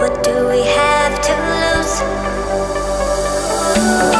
What do we have to lose?